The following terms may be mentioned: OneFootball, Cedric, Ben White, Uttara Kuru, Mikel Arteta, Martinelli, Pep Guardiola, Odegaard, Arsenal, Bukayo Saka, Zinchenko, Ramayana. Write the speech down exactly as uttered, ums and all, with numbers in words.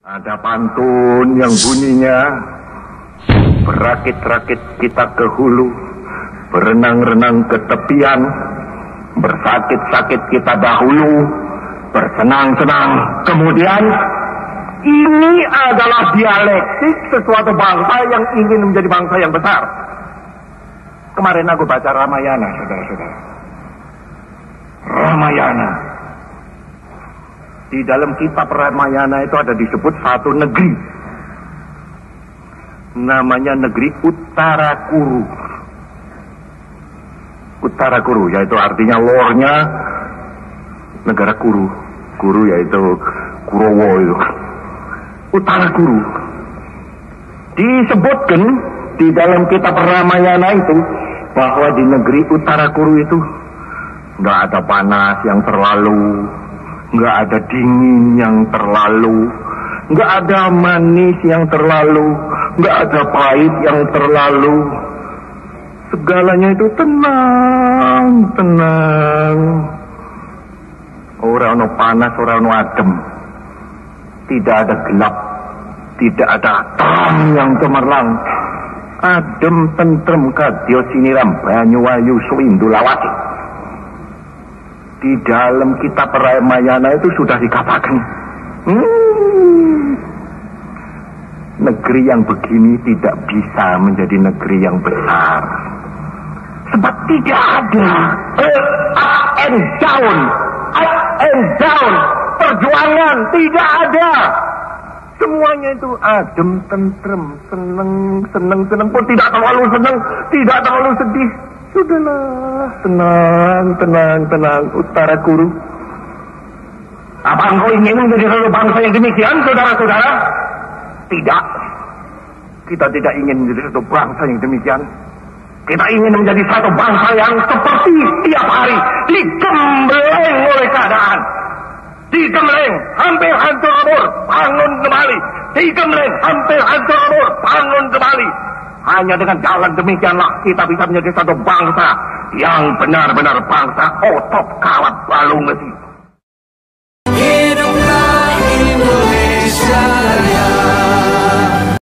Ada pantun yang bunyinya, berakit-rakit kita ke hulu, berenang-renang ke tepian, bersakit-sakit kita dahulu, bersenang-senang kemudian. Ini adalah dialektik sesuatu bangsa yang ingin menjadi bangsa yang besar. Kemarin aku baca Ramayana, saudara-saudara. Ramayana. Di dalam kitab Ramayana itu ada disebut satu negeri. Namanya negeri Uttara Kuru. Uttara Kuru, yaitu artinya lornya negara Kuru. Kuru yaitu Kurowo itu. Uttara Kuru. Disebutkan di dalam kitab Ramayana itu bahwa di negeri Uttara Kuru itu nggak ada panas yang terlalu, nggak ada dingin yang terlalu, nggak ada manis yang terlalu, nggak ada pahit yang terlalu. Segalanya itu tenang, tenang. Ora ono panas, ora ono adem. Tidak ada gelap, tidak ada terang yang cemerlang. Adem tentrem kadya siniram banyu ayu swindu lawati. Di dalam kitab Ramayana itu sudah dikatakan, hmm, negeri yang begini tidak bisa menjadi negeri yang besar. Sebab tidak ada up and down, up and down. Perjuangan tidak ada. Semuanya itu adem, tentrem, seneng, seneng, seneng pun tidak terlalu seneng, tidak terlalu sedih. Sudahlah, tenang, tenang, tenang, Uttara Kuru. Apa engkau ingin menjadi bangsa yang demikian, saudara-saudara? Tidak. Kita tidak ingin menjadi satu bangsa yang demikian. Kita ingin menjadi satu bangsa yang seperti setiap hari digembleng oleh keadaan. Digembleng, hampir hancur lebur, bangun kembali. Digembleng, hampir hancur lebur, bangun kembali. Hanya dengan jalan demikianlah kita bisa menjadi satu bangsa yang benar-benar bangsa otot kawat balung besi. Hiduplah Indonesia.